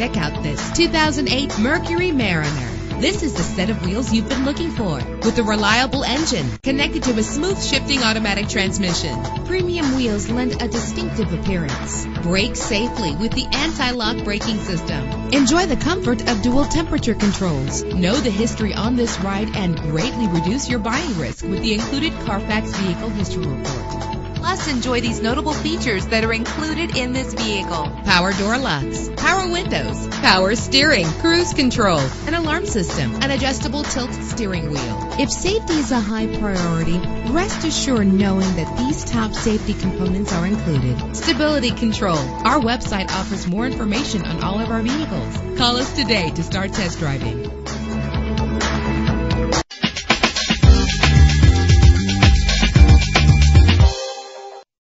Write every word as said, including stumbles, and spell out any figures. check out this two thousand eight Mercury Mariner. This is the set of wheels you've been looking for, with a reliable engine connected to a smooth shifting automatic transmission. Premium wheels lend a distinctive appearance. Brake safely with the anti-lock braking system. Enjoy the comfort of dual temperature controls. Know the history on this ride and greatly reduce your buying risk with the included Carfax Vehicle History Report. Plus, enjoy these notable features that are included in this vehicle: power door locks, power windows, power steering, cruise control, an alarm system, an adjustable tilt steering wheel. If safety is a high priority, rest assured knowing that these top safety components are included. Stability control. Our website offers more information on all of our vehicles. Call us today to start test driving.